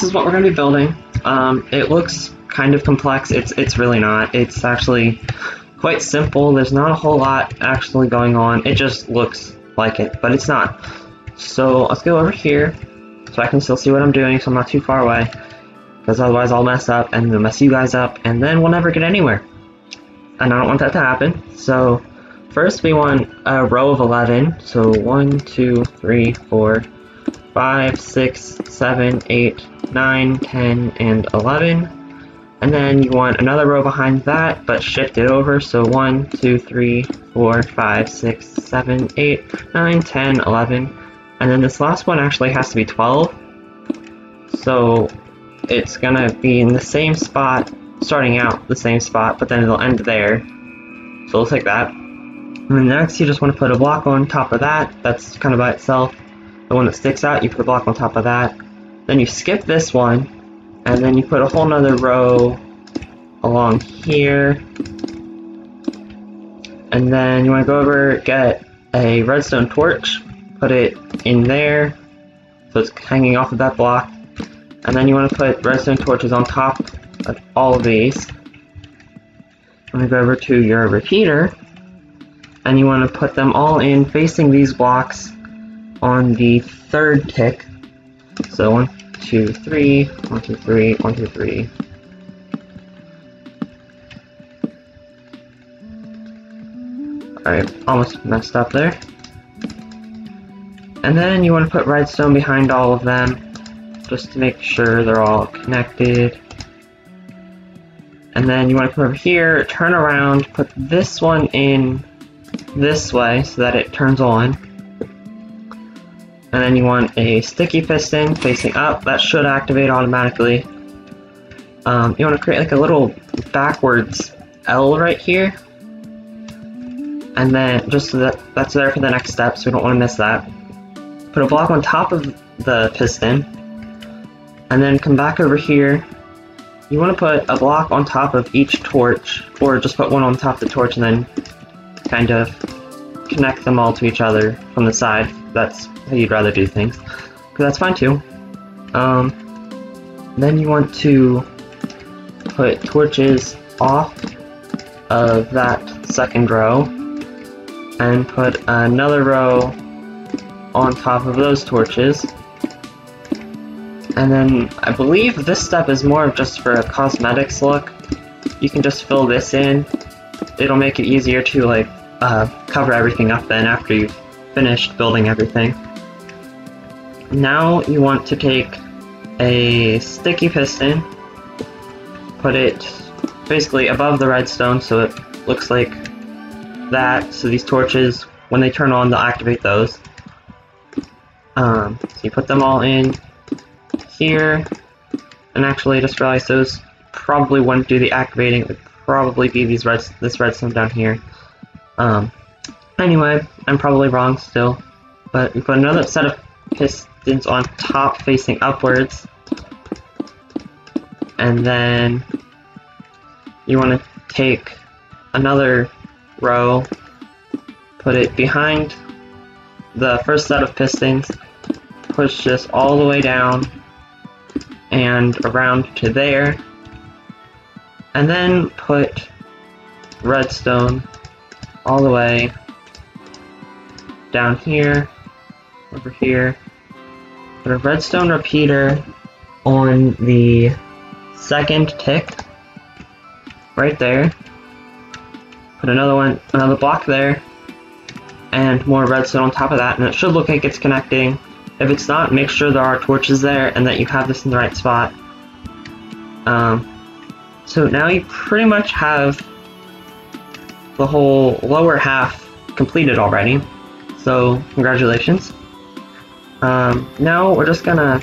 this is what we're going to be building. It looks kind of complex. It's really not. It's actually quite simple. There's not a whole lot actually going on. It just looks like it, but it's not. So let's go over here so I can still see what I'm doing, so I'm not too far away, because otherwise I'll mess up and it'll mess you guys up, and then we'll never get anywhere. And I don't want that to happen. So first we want a row of 11. So 1, 2, 3, 4, 5, 6, 7, 8, 9, 10, and 11. And then you want another row behind that, but shift it over. So 1, 2, 3, 4, 5, 6, 7, 8, 9, 10, 11. And then this last one actually has to be 12. So it's going to be in the same spot, starting out the same spot, but then it'll end there. So it'll take that. And then next you just want to put a block on top of that. That's kind of by itself. The one that sticks out, you put a block on top of that. Then you skip this one. And then you put a whole nother row along here. And then you want to go over, get a redstone torch, put it in there, so it's hanging off of that block. And then you want to put redstone torches on top of all of these. I'm going to go over to your repeater, and you want to put them all in facing these blocks on the third tick. So 1, 2, 3, 1, 2, 3, 1, 2, 3. Alright, almost messed up there. And then you want to put redstone behind all of them, just to make sure they're all connected. And then you want to come over here, turn around, put this one in this way so that it turns on. And then you want a sticky piston facing up. That should activate automatically. You want to create like a little backwards L right here. And then just so that's there for the next step, so we don't want to miss that. Put a block on top of the piston. And then come back over here. You want to put a block on top of each torch, or just put one on top of the torch and then kind of connect them all to each other from the side. That's how you'd rather do things, because that's fine too. Then you want to put torches off of that second row and put another row on top of those torches. And then I believe this step is more of just for a cosmetics look. You can just fill this in. It'll make it easier to like cover everything up then after you've finished building everything. Now you want to take a sticky piston, put it basically above the redstone so it looks like that, so these torches, when they turn on, they'll activate those. So you put them all in here, and actually I just realized those probably wouldn't do the activating, it would probably be these this redstone down here. Anyway, I'm probably wrong still, but we put another set of pistons on top facing upwards, and then you want to take another row, put it behind the first set of pistons, push this all the way down and around to there, and then put redstone all the way down here, over here. Put a redstone repeater on the second tick, right there. Put another one, another block there, and more redstone on top of that, and it should look like it's connecting. If it's not, make sure there are torches there and that you have this in the right spot. So now you pretty much have the whole lower half completed already. So congratulations. Now we're just gonna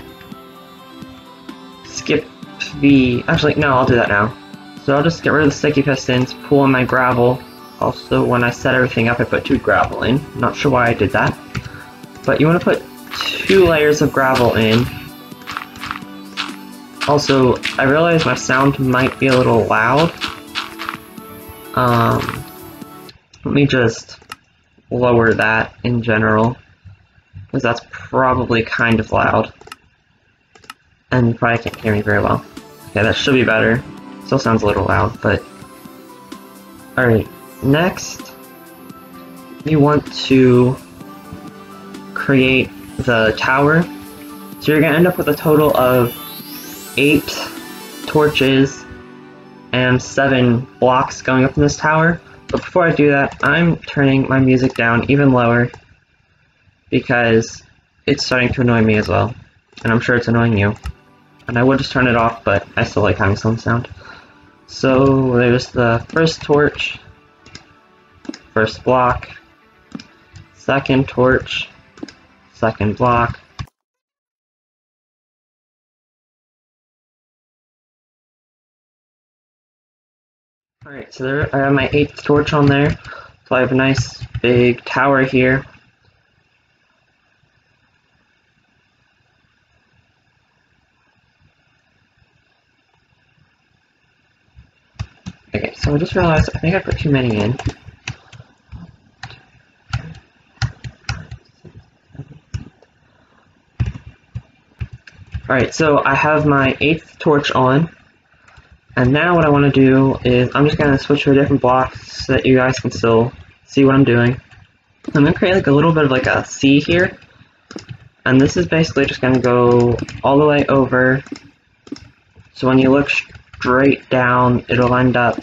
skip the, actually no, I'll do that now. So I'll just get rid of the sticky pistons, pull in my gravel. Also when I set everything up I put 2 gravel in. Not sure why I did that. But you want to put 2 layers of gravel in. Also I realize my sound might be a little loud. Let me just lower that in general, because that's probably kind of loud. and you probably can't hear me very well. Okay, that should be better. Still sounds a little loud, but... Alright, next, you want to create the tower. So you're going to end up with a total of 8 torches and 7 blocks going up in this tower. But before I do that, I'm turning my music down even lower because it's starting to annoy me as well. And I'm sure it's annoying you. And I would just turn it off, but I still like having some sound. So there's the first torch, first block, second torch, second block, alright, so there I have my 8th torch on there, so I have a nice big tower here. Okay, so I just realized I think I put too many in. Alright, so I have my 8th torch on, and now what I want to do is I'm just going to switch to a different block so that you guys can still see what I'm doing. I'm going to create like a little bit of like a C here, and this is basically just going to go all the way over, so when you look straight down, it'll end up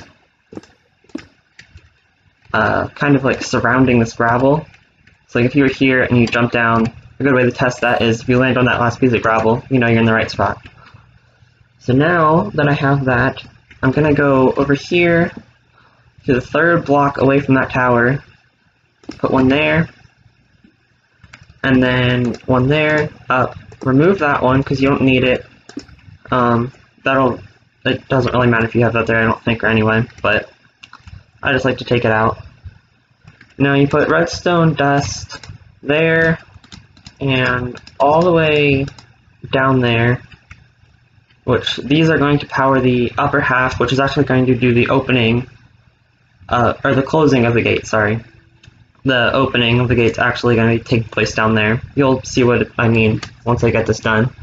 kind of like surrounding this gravel. So like if you were here and you jump down, a good way to test that is if you land on that last piece of gravel, you know you're in the right spot. So now that I have that, I'm going to go over here to the 3rd block away from that tower, put one there, and then one there, up, remove that one because you don't need it. It doesn't really matter if you have that there, I don't think, or anyway, but I just like to take it out. Now you put redstone dust there, and all the way down there, which these are going to power the upper half, which is actually going to do the opening, or the closing of the gate, sorry. The opening of the gate's actually going to take place down there. You'll see what I mean once I get this done.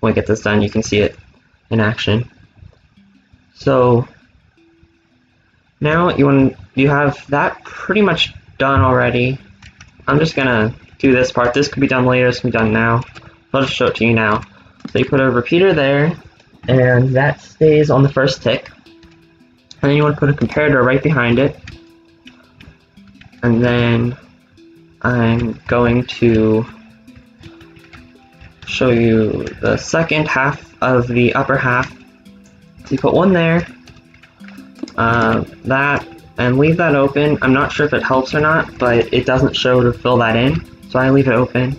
When I get this done, you can see it in action. So now you have that pretty much done already. I'm just gonna do this part. This could be done later, this can be done now. I'll just show it to you now. So you put a repeater there, and that stays on the first tick. And then you want to put a comparator right behind it. And then I'm going to show you the second half of the upper half. So you put one there, that, and leave that open. I'm not sure if it helps or not, but it doesn't show to fill that in, so I leave it open.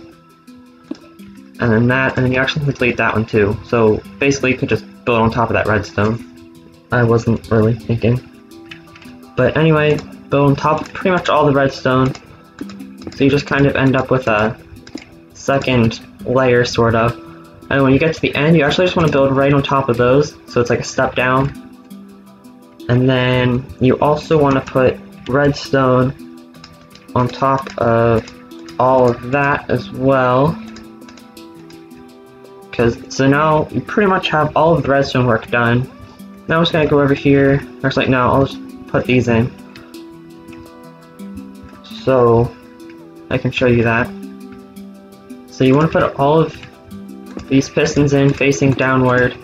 And then that, and then you actually complete that one too. So basically you could just build on top of that redstone. I wasn't really thinking. But anyway, build on top of pretty much all the redstone. So you just kind of end up with a second layer, sort of. And when you get to the end, you actually just want to build right on top of those, so it's like a step down. And then you also want to put redstone on top of all of that as well. So now you pretty much have all of the redstone work done. Now I'm just going to go over here. Actually, no, I'll just put these in, so I can show you that. So you want to put all of these pistons in facing downward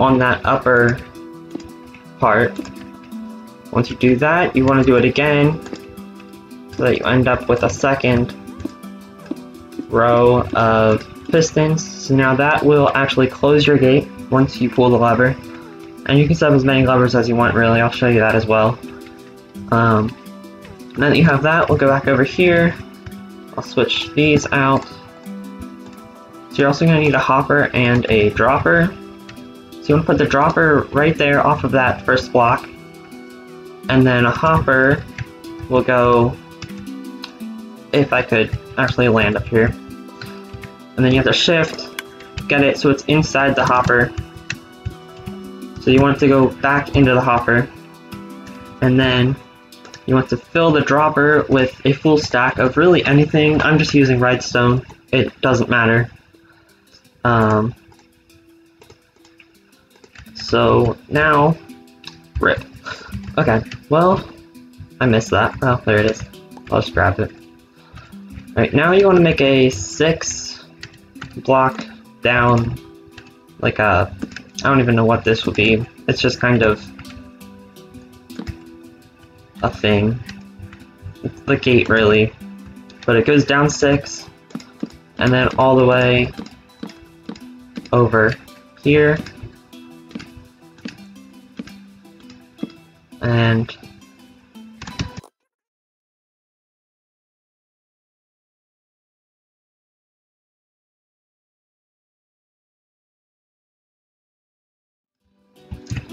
on that upper part. Once you do that, you want to do it again so that you end up with a second row of pistons. So now that will actually close your gate once you pull the lever, and you can set up as many levers as you want, really. I'll show you that as well. Now that you have that, we'll go back over here. I'll switch these out. So you're also going to need a hopper and a dropper. So you want to put the dropper right there off of that first block, and then a hopper will go, if I could actually land up here. And then you have to shift, get it so it's inside the hopper. So you want it to go back into the hopper. And then you want to fill the dropper with a full stack of really anything. I'm just using redstone, it doesn't matter. So now, rip. Okay, well, I missed that. Oh, there it is. I'll just grab it. Alright, now you want to make a 6 block down, like a, I don't even know what this would be. It's just kind of a thing. It's the gate, really. But it goes down 6, and then all the way over here. And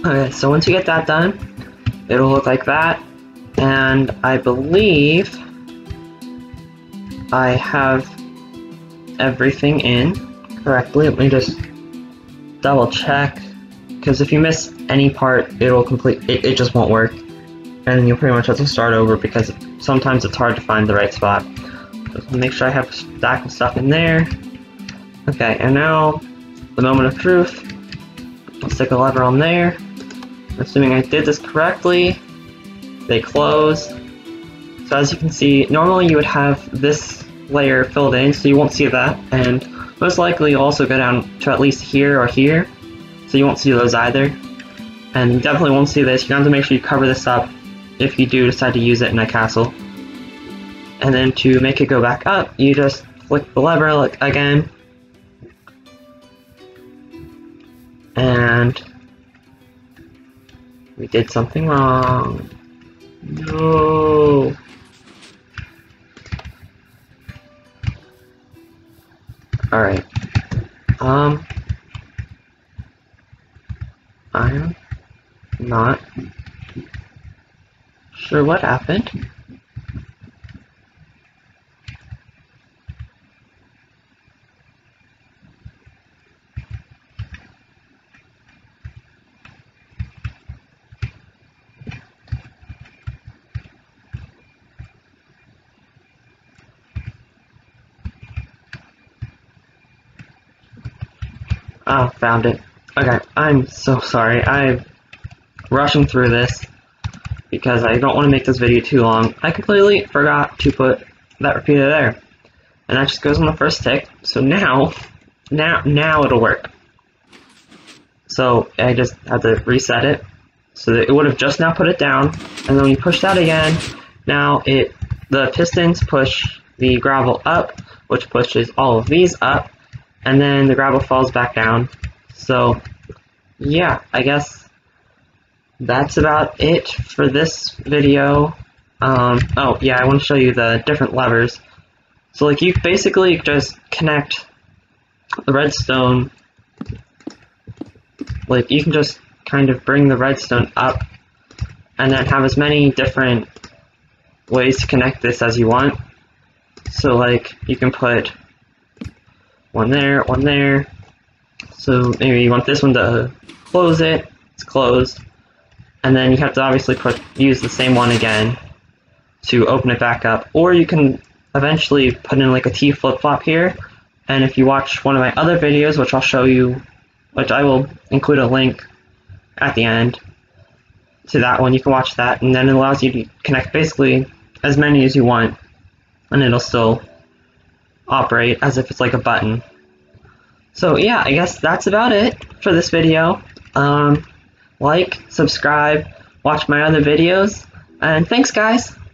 okay, so once you get that done, it'll look like that. And I believe I have everything in correctly. Let me just double check, because if you miss any part, it'll it just won't work, and you'll pretty much have to start over, because sometimes it's hard to find the right spot. Just make sure I have a stack of stuff in there. Okay, and now the moment of truth. I'll stick a lever on there. Assuming I did this correctly, they close. So as you can see, normally you would have this layer filled in, so you won't see that, and most likely you'll also go down to at least here or here, so you won't see those either. And you definitely won't see this. You're going to have to make sure you cover this up if you do decide to use it in a castle. And then to make it go back up, you just flick the lever again. And we did something wrong. No. Alright. I'm not sure what happened. Ah, found it. Okay, I'm so sorry. I'm rushing through this because I don't want to make this video too long. I completely forgot to put that repeater there. And that just goes on the first tick. So now it'll work. So I just had to reset it. So that it would have just now put it down. And then when you push that again, now the pistons push the gravel up, which pushes all of these up. And then the gravel falls back down. So, yeah, I guess that's about it for this video. Oh, yeah, I want to show you the different levers. So, like, you basically just connect the redstone. Like, you can just kind of bring the redstone up and then have as many different ways to connect this as you want. So, like, you can put one there, so maybe you want this one to close it, it's closed, and then you have to obviously use the same one again to open it back up, or you can eventually put in like a T flip-flop here, and if you watch one of my other videos, which I'll show you, which I will include a link at the end to that one, you can watch that, and then it allows you to connect basically as many as you want, and it'll still operate as if it's like a button. So yeah, I guess that's about it for this video. Like, subscribe, watch my other videos, and thanks guys!